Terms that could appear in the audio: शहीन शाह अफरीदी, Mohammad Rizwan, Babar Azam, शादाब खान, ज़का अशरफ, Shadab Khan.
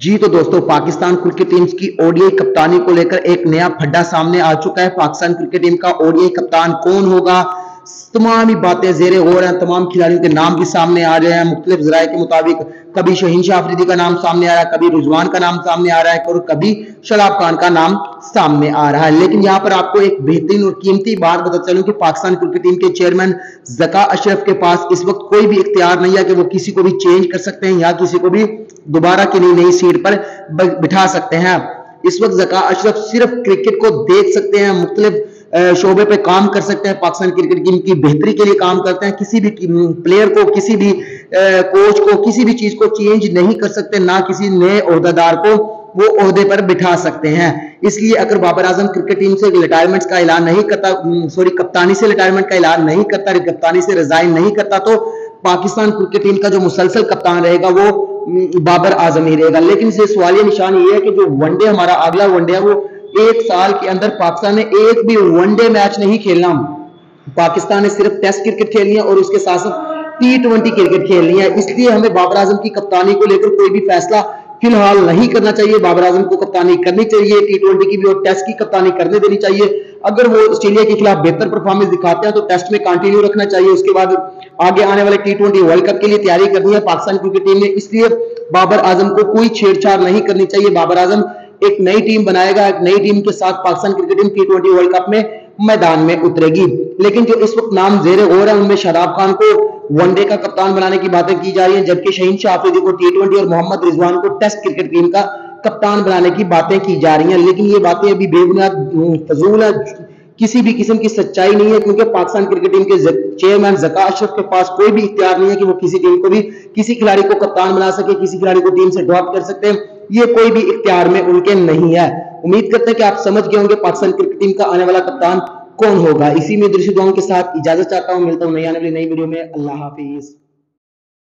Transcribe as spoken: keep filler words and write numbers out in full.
जी तो दोस्तों, Pakistan cricket team की ओडीआई कप्तानी को लेकर एक नया फड्डा सामने आ चुका है। पाकिस्तान क्रिकेट टीम का ओडीआई कप्तान कौन होगा, तमाम ही बातें जेरे हो रहे हैं। तमाम खिलाड़ियों के नाम भी सामने आ रहे हैं। मुख्तलिफ जराए के मुताबिक कभी शहीन शाह अफरीदी का नाम सामने आ रहा है, कभी रिजवान का नाम सामने आ रहा है और कभी शदाब खान का नाम सामने आ रहा है। लेकिन यहाँ पर आपको एक बेहतरीन और कीमती बात बता चलूं कि पाकिस्तान क्रिकेट टीम के चेयरमैन ज़का अशरफ के पास इस वक्त कोई भी इख्तियार नहीं है कि वो किसी को भी चेंज कर सकते हैं या किसी को भी दोबारा की नई नई सीट पर बिठा सकते हैं। इस वक्त ज़का अशरफ सिर्फ क्रिकेट को देख सकते हैं, मुख्तलिफ शोबे पे काम कर सकते हैं, पाकिस्तान क्रिकेट टीम की बेहतरी के लिए काम करते हैं। किसी भी प्लेयर को, किसी भी कोच को, किसी भी चीज को चेंज नहीं कर सकते, ना किसी नए ओहदेदार को वो ओहदे पर बिठा सकते हैं। इसलिए अगर बाबर आजम क्रिकेट टीम से रिटायरमेंट का ऐलान नहीं करता, सॉरी कप्तानी से रिटायरमेंट का ऐलान नहीं करता, कप्तानी से रिजाइन नहीं करता, तो पाकिस्तान क्रिकेट टीम का जो मुसलसल कप्तान रहेगा वो बाबर आजम ही रहेगा। लेकिन इससे सवालिया निशान ये है कि जो वनडे हमारा अगला वनडे है, वो एक साल के अंदर पाकिस्तान ने एक भी वनडे मैच नहीं खेलना। पाकिस्तान ने सिर्फ टेस्ट क्रिकेट खेलनी है और उसके साथ साथ टी ट्वेंटी क्रिकेट खेलनी है। इसलिए हमें बाबर आजम की कप्तानी को लेकर कोई भी फैसला फिलहाल नहीं करना चाहिए। बाबर आजम को कप्तानी करनी चाहिए, टी ट्वेंटी की भी और टेस्ट की कप्तानी करने देनी चाहिए। अगर वो ऑस्ट्रेलिया के खिलाफ बेहतर परफॉर्मेंस दिखाते हैं तो टेस्ट में कंटिन्यू रखना चाहिए। उसके बाद आगे आने वाले टी ट्वेंटी वर्ल्ड कप के लिए तैयारी करनी है पाकिस्तान क्रिकेट टीम ने। इसलिए बाबर आजम को कोई छेड़छाड़ नहीं करनी चाहिए। बाबर आजम एक नई टीम बनाएगा, एक नई टीम के साथ Pakistan cricket team T twenty World cup में मैदान में उतरेगी। लेकिन जो इस वक्त नाम जेरे हो रहे हैं उनमें शादाब खान को वनडे का कप्तान बनाने की बातें की जा रही है, जबकि शहीन शाह अफरीदी को टी ट्वेंटी और मोहम्मद रिजवान को टेस्ट क्रिकेट टीम का कप्तान बनाने की बातें की जा रही हैं। लेकिन ये बातें अभी बेबुनियाद, फजूल है, किसी भी किस्म की सच्चाई नहीं है, क्योंकि पाकिस्तान क्रिकेट टीम के चेयरमैन ज़का अशरफ के पास कोई भी इख्तियार नहीं है कि वो किसी टीम को भी, किसी खिलाड़ी को कप्तान बना सके, किसी खिलाड़ी को टीम से ड्रॉप कर सकते हैं। ये कोई भी इख्तियार में उनके नहीं है। उम्मीद करते हैं कि आप समझ गए होंगे पाकिस्तान क्रिकेट टीम का आने वाला कप्तान कौन होगा। इसी में दृश्य दुआओं के साथ इजाजत चाहता हूँ। मिलता हूँ नई आने वाली नई वीडियो में। अल्लाह हाफिज।